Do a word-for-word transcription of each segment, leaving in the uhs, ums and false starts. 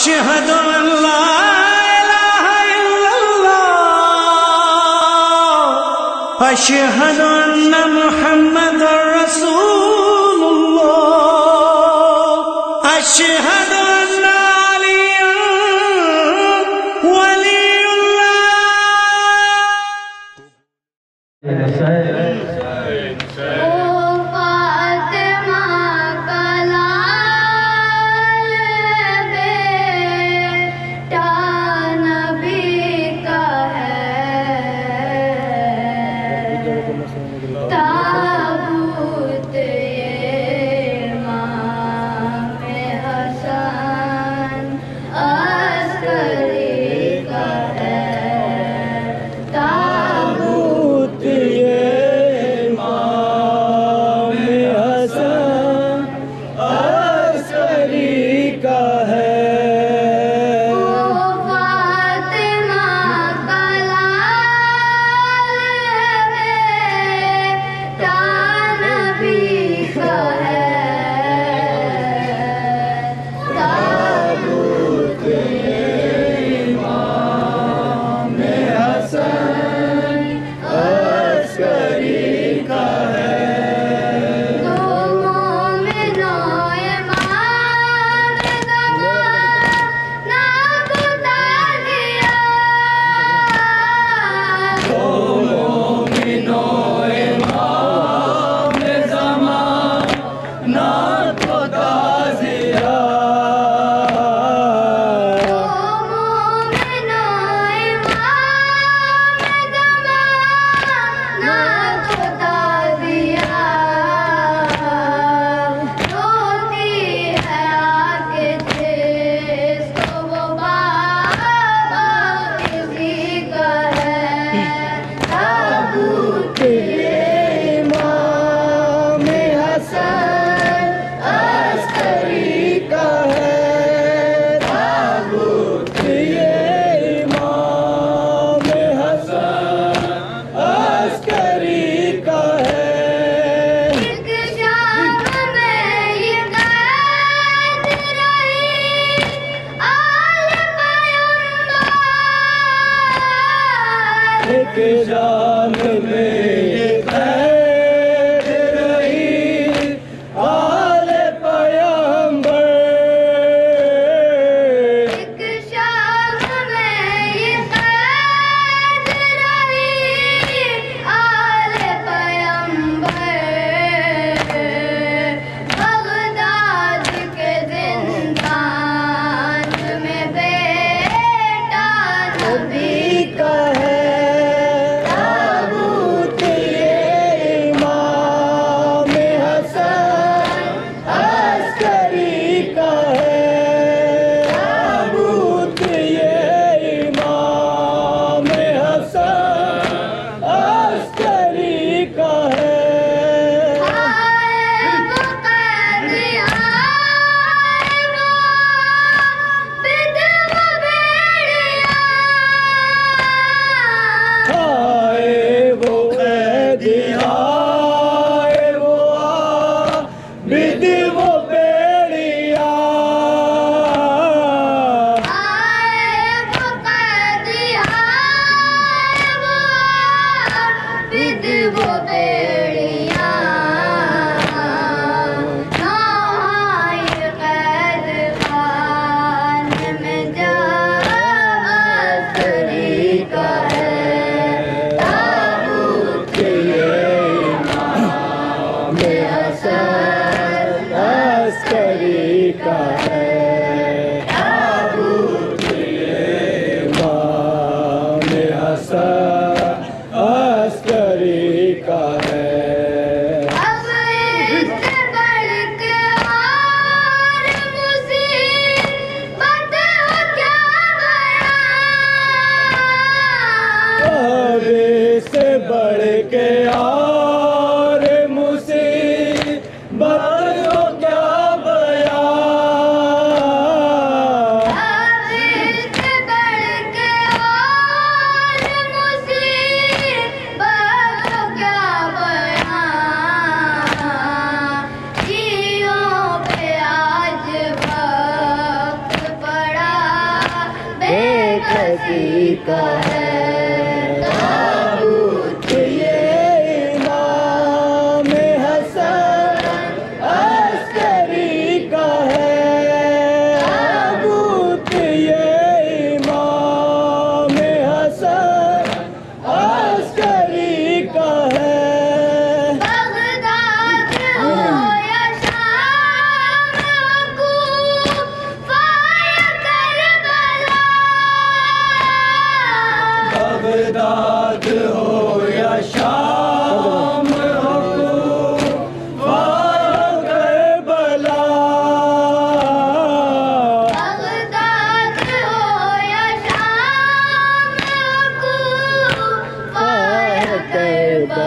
अशहदु अल्ला इलाहा इल्लल्लाह अशहदु अन्ना मुहम्मदुर रसूलुल्लाह अशहदु अन्ना अली वलीयुल्लाह। Oh मसीह का है ताबूत ये इमाम हसन अस्करी का है ताबूत ये इमाम हसन अस्करी का है। बगदाद हो या शाम हो करबला, बगदाद हो या शाम हो करबला,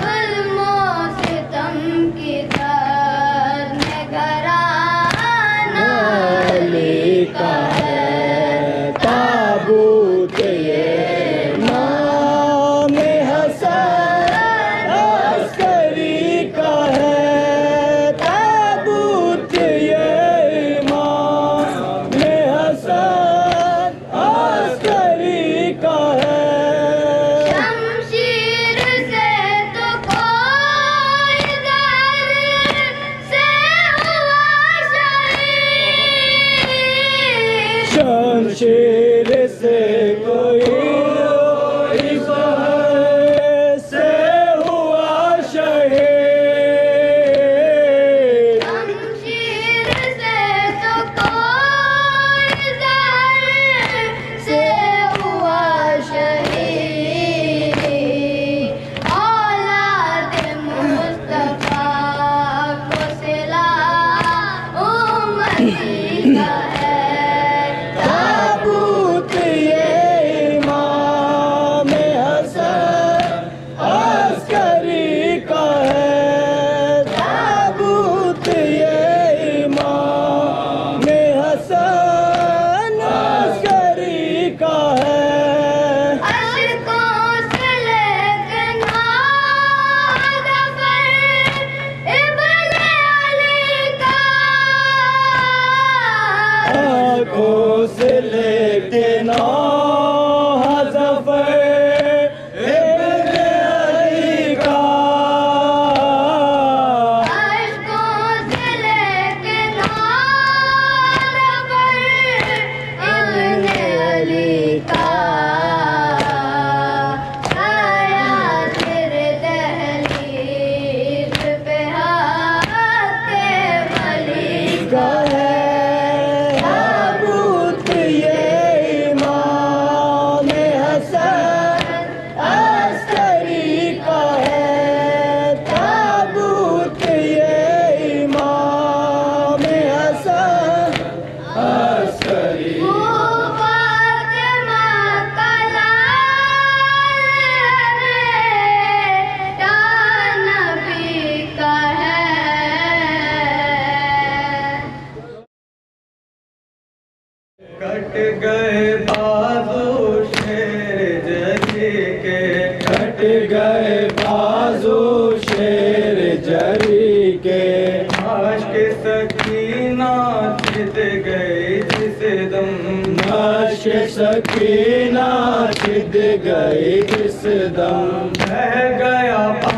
जुल्मों से तुम के दर में घराना अली का शमशीर से कोई शहर से हुआ शहीद, शमशीर से तो कोई शहर से हुआ शहीद, औलाद मुस्तफा को सिला उम्मती का है कट गए बाजू शेर जरी के, कट गए बाजू शेर जरी के, आश्क सकीना छिद गई जिसे दम, आश्क सकीना छिद गई जिस दम, बह गया